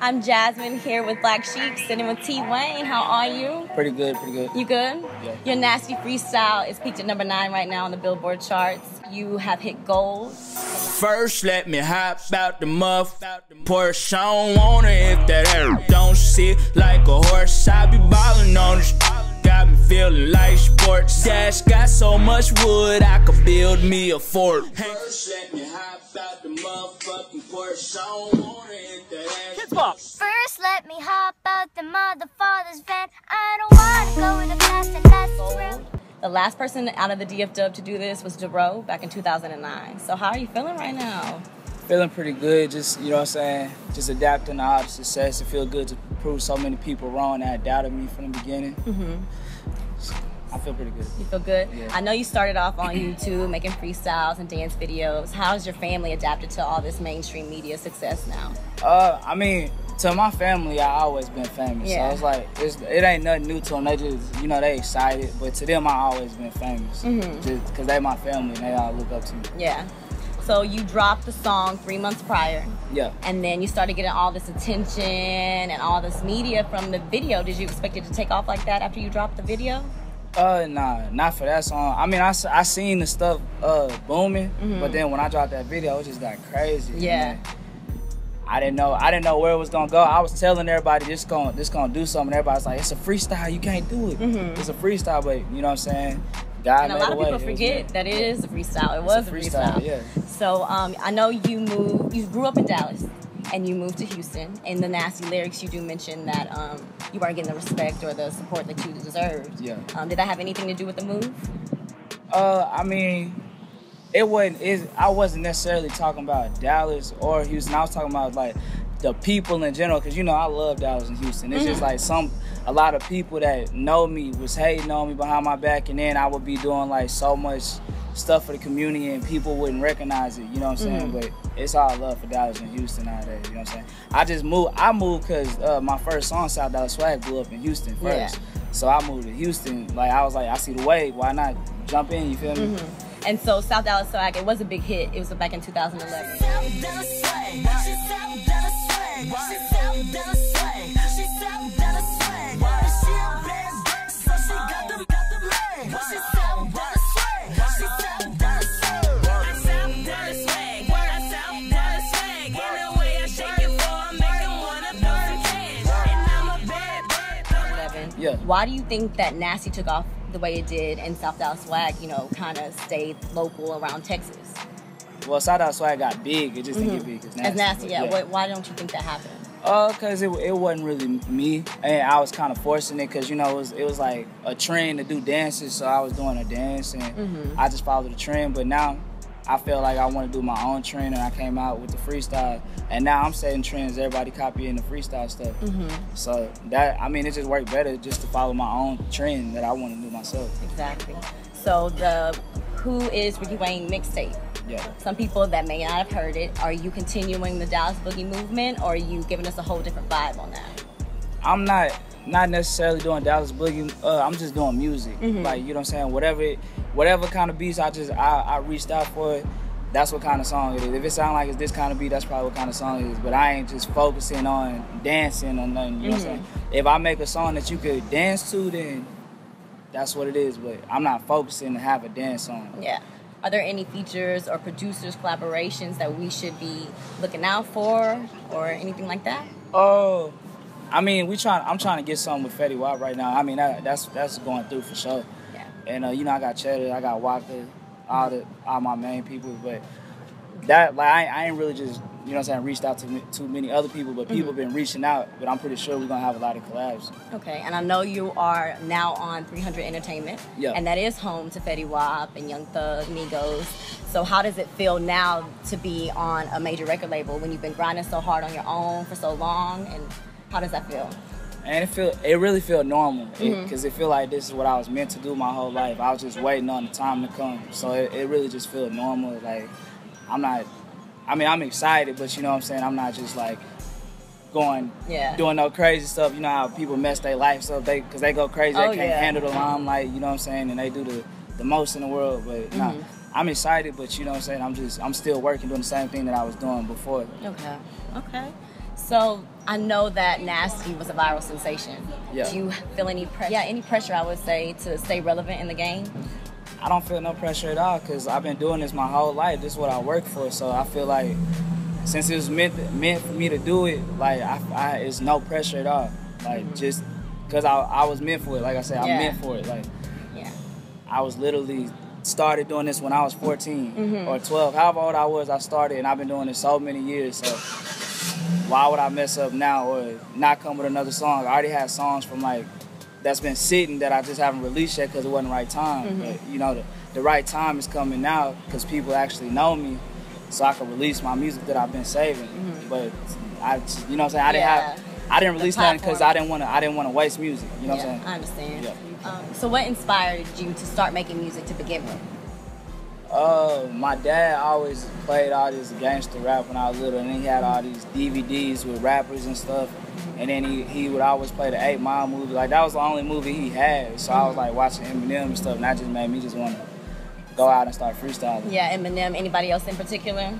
I'm Jasmine here with Black Sheep, sitting with T-Wayne. How are you? Pretty good, pretty good. You good? Yeah. Your Nasty Freestyle is peaked at number 9 right now on the Billboard charts. You have hit gold. First, let me hop out the muff. Porsche, I don't want it if that air don't sit like a horse. I be ballin' on this. Got me feeling like sports. Dash got so much wood, I could build me a fort. First, let me hop out the motherfucking Porsche. I don't want it if that air. First, let me hop out the motherfucker's van. I don't wanna go to class unless it's real. The last person out of the DFW to do this was Jero back in 2009. So how are you feeling right now? Feeling pretty good, just, you know what I'm saying, just adapting to odds of success. It feel good to prove so many people wrong that doubted me from the beginning. I feel pretty good. You feel good? Yeah. I know you started off on YouTube making freestyles and dance videos. How's your family adapted to all this mainstream media success now? I mean, to my family, I always been famous. Yeah. So it's like, it ain't nothing new to them. They just, you know, they excited. But to them, I always been famous. Just because they my family and they all look up to me. Yeah. So you dropped the song 3 months prior. Yeah. And then you started getting all this attention and all this media from the video. Did you expect it to take off like that after you dropped the video? Nah, not for that song. I mean, I seen the stuff booming, but then when I dropped that video, it just got crazy. Yeah. Man. I didn't know where it was gonna go. I was telling everybody this gonna do something. Everybody's like, it's a freestyle. You can't do it. It's a freestyle, but you know what I'm saying. God and a lot of people forget that it is a freestyle. It was a freestyle. Yeah. So I know you grew up in Dallas. And you moved to Houston. In the Nasty lyrics, you do mention that you weren't getting the respect or the support that you deserved. Yeah. Did that have anything to do with the move? I mean, I wasn't necessarily talking about Dallas or Houston. I was talking about like the people in general, because you know I love Dallas and Houston. It's just like a lot of people that know me was hating on me behind my back, and then I would be doing like so much stuff for the community and people wouldn't recognize it, you know what I'm saying? But it's all love for Dallas and Houston nowadays, you know what I'm saying? I moved because my first song, South Dallas Swag, blew up in Houston first. Yeah. So I moved to Houston, like I was like, I see the wave, why not jump in, you feel me? And so South Dallas Swag, it was a big hit, it was back in 2011. South Dallas Swag, she's South Dallas Swag, she's South Dallas Swag, she's South Dallas Swag, she a bad bitch, so she got them legs, she's South Dallas Swag, she's South Dallas Swag, I'm South Dallas Swag, I'm South Dallas Swag, in the way I shake it for, I make them wanna throw some cash, and I'm a bad bitch. Yeah. Why do you think that Nasty took off the way it did and South Dallas Swag, you know, kind of stayed local around Texas? Well, South Dallas Swag got big. It just didn't get big. It's nasty, yeah. Why don't you think that happened? Because it wasn't really me, and I was kind of forcing it because, you know, it was like a trend to do dances, so I was doing a dance, and I just followed the trend, but now I feel like I want to do my own trend, and I came out with the freestyle, and now I'm setting trends, everybody copying the freestyle stuff. So that, I mean, it just worked better just to follow my own trend that I want to do myself. Exactly. So who is Ricky Wayne Mixtape? Yeah. Some people that may not have heard it, are you continuing the Dallas Boogie movement, or are you giving us a whole different vibe on that? I'm not necessarily doing Dallas Boogie. I'm just doing music. Like, you know what I'm saying? Whatever kind of beats I reached out for it, that's what kind of song it is. If it sounds like it's this kind of beat, that's probably what kind of song it is. But I ain't just focusing on dancing or nothing, you know what I'm saying? If I make a song that you could dance to, then that's what it is. But I'm not focusing to have a dance song. Yeah. Are there any features or producers collaborations that we should be looking out for or anything like that? Oh, I mean, I'm trying to get something with Fetty Wap right now. I mean, that's going through for sure. Yeah. And you know, I got Cheddar, I got Walker, all my main people. But that, like, I ain't really just, you know what I'm saying, reached out to too many other people, but people been reaching out. But I'm pretty sure we're gonna have a lot of collabs. Okay, and I know you are now on 300 Entertainment, and that is home to Fetty Wap and Young Thug, Migos. So how does it feel now to be on a major record label when you've been grinding so hard on your own for so long? And how does that feel? And it really feel normal because it feel like this is what I was meant to do my whole life. I was just waiting on the time to come. So it really just feel normal. Like I'm excited, but you know what I'm saying? I'm not just like doing no crazy stuff. You know how people mess their lives up because they go crazy. They can't handle the limelight, you know what I'm saying? And they do the most in the world. But nah, I'm excited, but you know what I'm saying? I'm still working, doing the same thing that I was doing before. Okay. So I know that Nasty was a viral sensation. Yeah. Do you feel any pressure? Yeah, any pressure, I would say, to stay relevant in the game? I don't feel no pressure at all because I've been doing this my whole life. This is what I work for, so I feel like since it was meant for me to do it, like it's no pressure at all. Like just because I was meant for it. Like I said, I'm meant for it. Like I was literally started doing this when I was 14 or 12. However old I was, I started, and I've been doing this so many years. So why would I mess up now or not come with another song? I already had songs from like that's been sitting that I just haven't released yet because it wasn't the right time. But you know, the right time is coming now because people actually know me, so I can release my music that I've been saving. But I, you know what I'm saying? I didn't have. I didn't release nothing because I didn't want to waste music. You know what I'm saying? I understand. Yeah. So what inspired you to start making music to begin with? My dad always played all this gangster rap when I was little, and then he had all these DVDs with rappers and stuff. And then he would always play the 8 Mile movie. Like that was the only movie he had. So I was like watching Eminem and stuff, and that just made me just want to go out and start freestyling. Yeah, Eminem. Anybody else in particular?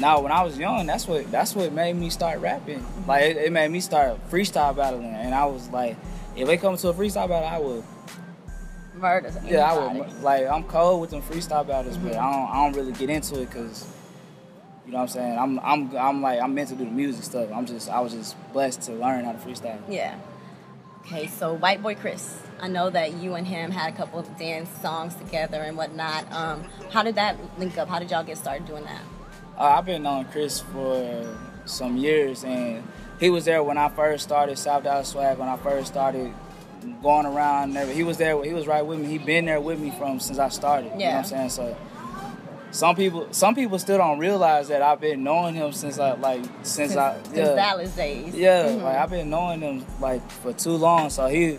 No, when I was young, that's what made me start rapping. Like it made me start freestyle battling, and I was like, if it comes to a freestyle battle, I would murder somebody. Yeah, I would. Like I'm cold with them freestyle battles, but I don't really get into it because you know what I'm saying. I'm meant to do the music stuff. I was just blessed to learn how to freestyle. Yeah. Okay, so White Boy Chris, I know that you and him had a couple of dance songs together and whatnot. How did that link up? How did y'all get started doing that? I've been knowing Chris for some years, and he was there when I first started South Dallas Swag, when I first started going around. He was there. He was right with me. He been there with me from since I started. You know what I'm saying? So some people still don't realize that I've been knowing him since Dallas days. Yeah, like I've been knowing him like for too long. So he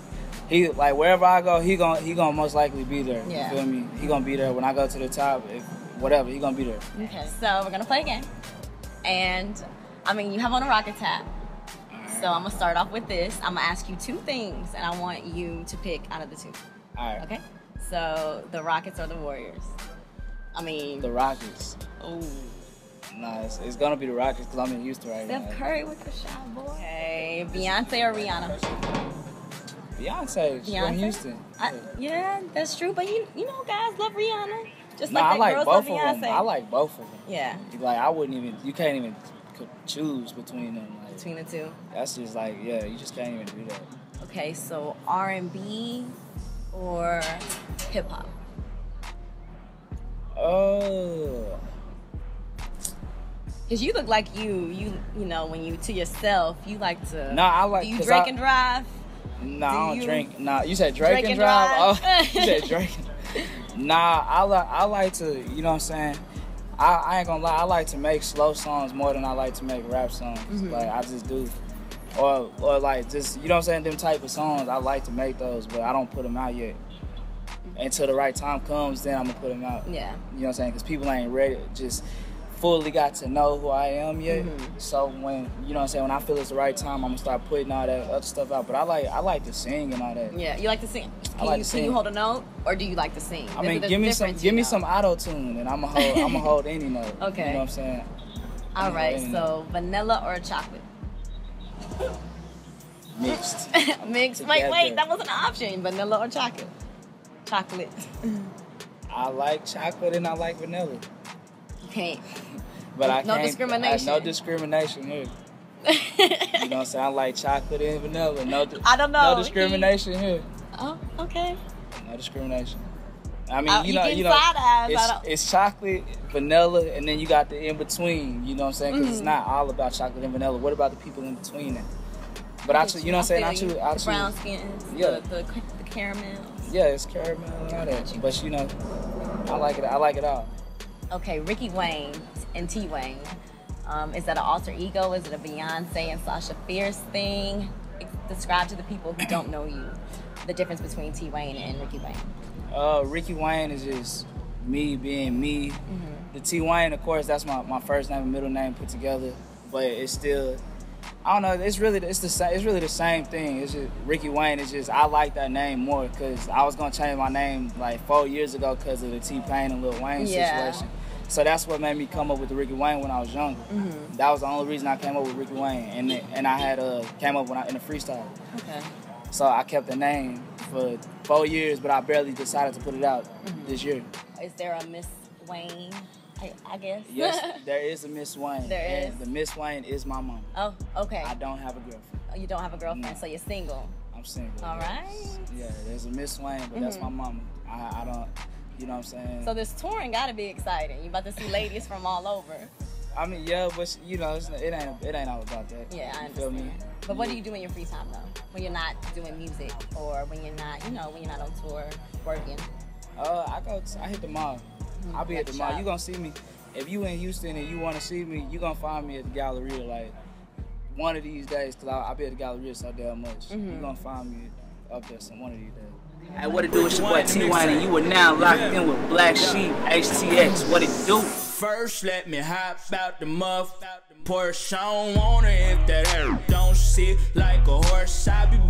like wherever I go, he gonna most likely be there. Yeah. You feel me? He gonna be there when I go to the top. Whatever, you're gonna be there. Okay, so we're gonna play a game. And I mean, you have on a rocket tap. So I'm gonna start off with this. I'm gonna ask you two things, and I want you to pick out of the two. All right. Okay? So the Rockets or the Warriors? I mean, the Rockets. Oh. Nah, it's gonna be the Rockets because I'm in Houston right now. Steph Curry with the shot, boy. Okay, Beyonce or Rihanna? Beyonce, she's from Houston. Yeah, that's true, but you know guys love Rihanna. Just no, like I like both of them. I like both of them. Yeah. Like I wouldn't even. You can't even choose between them. Like, between the two. That's just like you just can't even do that. Okay, so R&B or hip hop. Oh. Cause you look like you know when you to yourself you like to. No, I like. Do you drink and drive? No, I don't drink. No, you said drink and drive. Oh, you said drink. Nah, I like to, you know what I'm saying? I ain't gonna lie, I like to make slow songs more than I like to make rap songs. Like, I just do. Or like, just, you know what I'm saying? Them type of songs, I like to make those, but I don't put them out yet. Until the right time comes, then I'm gonna put them out. Yeah. You know what I'm saying? Because people ain't ready, just fully got to know who I am yet. So when, you know what I'm saying? When I feel it's the right time, I'm gonna start putting all that other stuff out. But I like to sing and all that. Yeah, you like to sing? Can you hold a note, or do you like to sing? I mean, give me some auto tune, and I'ma hold any note. Okay. You know what I'm saying? All right. So vanilla or chocolate? Mixed. Mixed. Wait, that wasn't an option. Vanilla or chocolate? Chocolate. I like chocolate and I like vanilla. Okay. But I can't. No discrimination. No discrimination here. You know what I'm saying? I like chocolate and vanilla. I don't know. No discrimination here. Oh, okay. No discrimination. I mean, it's chocolate, vanilla, and then you got the in-between, you know what I'm saying? Because it's not all about chocolate and vanilla. What about the people in between it? But I choose. The brown skins, the caramel. Yeah, it's caramel and all that. But, you know, I like it all. Okay, Ricky Wayne and T-Wayne. Is that an alter ego? Is it a Beyonce and Sasha Fierce thing? Describe to the people who don't know you the difference between T-Wayne and Ricky Wayne. Ricky Wayne is just me being me. The T-Wayne, of course, that's my first name and middle name put together, but it's still, I don't know, it's really the same thing. It's just Ricky Wayne is just, I like that name more because I was going to change my name like 4 years ago because of the T-Pain and Lil Wayne situation. So that's what made me come up with the Ricky Wayne when I was younger. Mm-hmm. That was the only reason I came up with Ricky Wayne, and I had came up in the freestyle. Okay. So I kept the name for 4 years, but I barely decided to put it out this year. Is there a Miss Wayne? I guess. Yes, there is a Miss Wayne. There is. The Miss Wayne is my mom. Oh, okay. I don't have a girlfriend. Oh, you don't have a girlfriend, no. So you're single. I'm single. All right. Yeah, there's a Miss Wayne, but that's my mama. I don't, you know what I'm saying? So this touring got to be exciting. You about to see ladies from all over. I mean, yeah, but you know, it ain't all about that. Yeah, I understand. Feel me? But what do you do in your free time though? When you're not doing music, or when you're not, you know, when you're not on tour working? I hit the mall. I'll be at the mall. You gonna see me. If you in Houston and you want to see me, you gonna find me at the Galleria like one of these days, because I'll be at the Galleria so damn much. You gonna find me up there some one of these days. Hey, what it do? It's your boy T-Wayne, and you are now locked in with Black Sheep, HTX. What it do? First, let me hop out the muff. Porsche, I don't want it if that air don't sit like a horse. I be